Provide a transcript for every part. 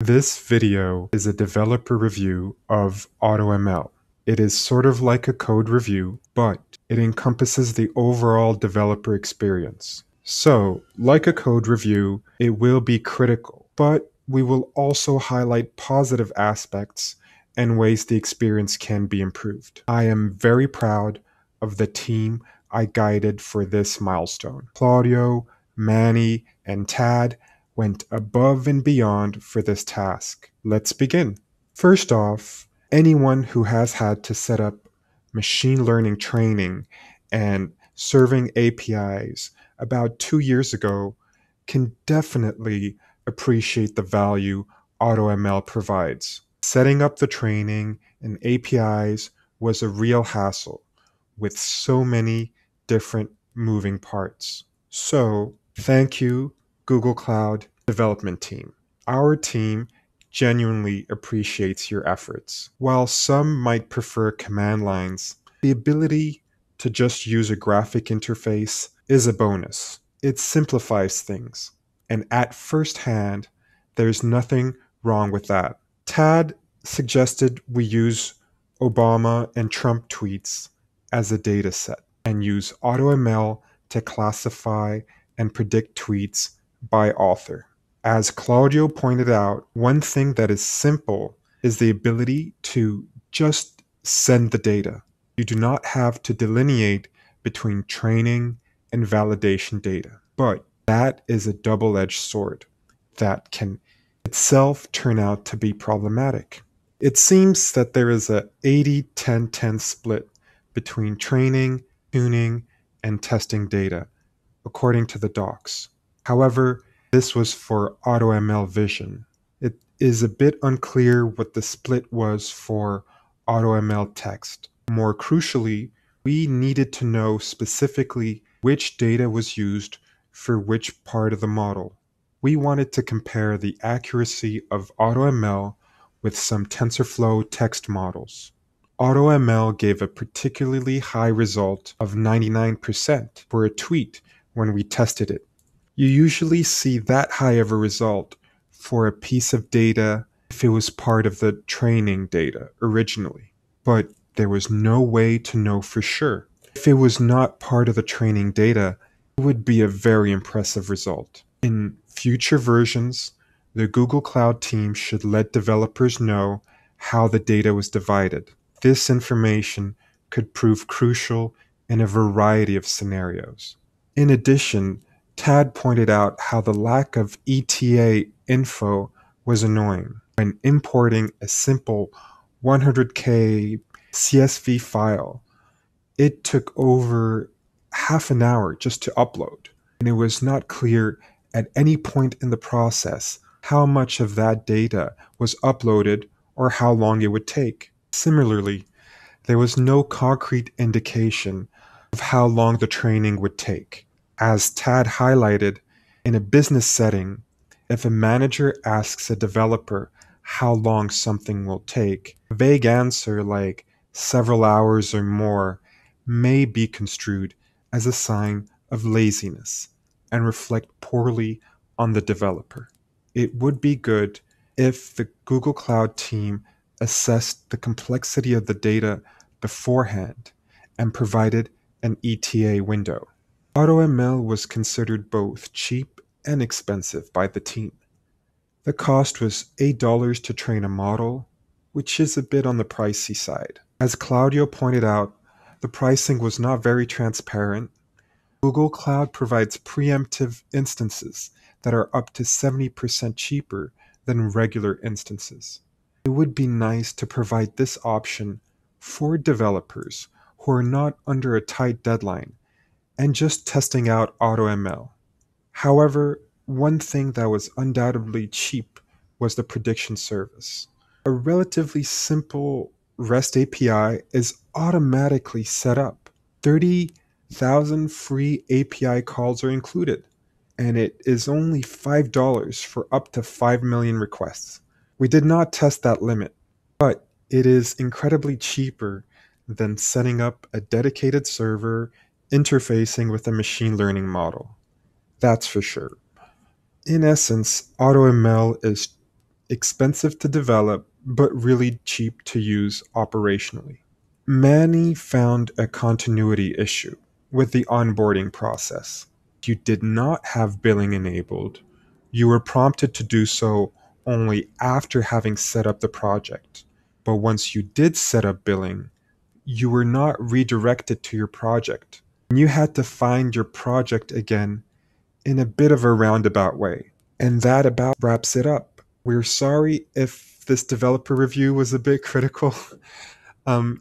This video is a developer review of AutoML. It is sort of like a code review, but it encompasses the overall developer experience. So, like a code review, it will be critical, but we will also highlight positive aspects and ways the experience can be improved. I am very proud of the team I guided for this milestone. Claudio, Manny, and Tad went above and beyond for this task. Let's begin. First off, anyone who has had to set up machine learning training and serving APIs about 2 years ago can definitely appreciate the value AutoML provides. Setting up the training and APIs was a real hassle with so many different moving parts. So, thank you, Google Cloud development team. Our team genuinely appreciates your efforts. While some might prefer command lines, the ability to just use a graphic interface is a bonus. It simplifies things, and at first hand, there's nothing wrong with that. Tad suggested we use Obama and Trump tweets as a data set and use AutoML to classify and predict tweets by author. As Claudio pointed out, one thing that is simple is the ability to just send the data. You do not have to delineate between training and validation data. But that is a double-edged sword that can itself turn out to be problematic. It seems that there is a 80-10-10 split between training, tuning, and testing data, according to the docs. However, this was for AutoML Vision. It is a bit unclear what the split was for AutoML Text. More crucially, we needed to know specifically which data was used for which part of the model. We wanted to compare the accuracy of AutoML with some TensorFlow text models. AutoML gave a particularly high result of 99% for a tweet when we tested it. You usually see that high of a result for a piece of data if it was part of the training data originally. But there was no way to know for sure. If it was not part of the training data, it would be a very impressive result. In future versions, the Google Cloud team should let developers know how the data was divided. This information could prove crucial in a variety of scenarios. In addition, Tad pointed out how the lack of ETA info was annoying when importing a simple 100K CSV file. It took over half an hour just to upload, and it was not clear at any point in the process how much of that data was uploaded or how long it would take. Similarly, there was no concrete indication of how long the training would take. As Tad highlighted, in a business setting, if a manager asks a developer how long something will take, a vague answer like several hours or more may be construed as a sign of laziness and reflect poorly on the developer. It would be good if the Google Cloud team assessed the complexity of the data beforehand and provided an ETA window. AutoML was considered both cheap and expensive by the team. The cost was $8 to train a model, which is a bit on the pricey side. As Claudio pointed out, the pricing was not very transparent. Google Cloud provides preemptive instances that are up to 70% cheaper than regular instances. It would be nice to provide this option for developers who are not under a tight deadline and just testing out AutoML. However, one thing that was undoubtedly cheap was the prediction service. A relatively simple REST API is automatically set up. 30,000 free API calls are included, and it is only $5 for up to 5 million requests. We did not test that limit, but it is incredibly cheaper than setting up a dedicated server interfacing with a machine learning model. That's for sure. In essence, AutoML is expensive to develop, but really cheap to use operationally. Many found a continuity issue with the onboarding process. You did not have billing enabled. You were prompted to do so only after having set up the project. But once you did set up billing, you were not redirected to your project. You had to find your project again in a bit of a roundabout way. And that about wraps it up. We're sorry if this developer review was a bit critical.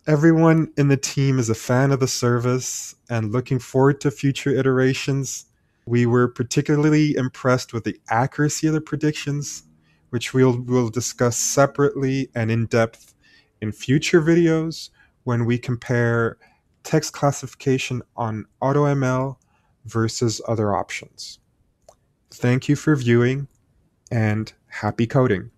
Everyone in the team is a fan of the service and looking forward to future iterations. We were particularly impressed with the accuracy of the predictions, which we'll discuss separately and in depth in future videos when we compare text classification on AutoML versus other options. Thank you for viewing, and happy coding.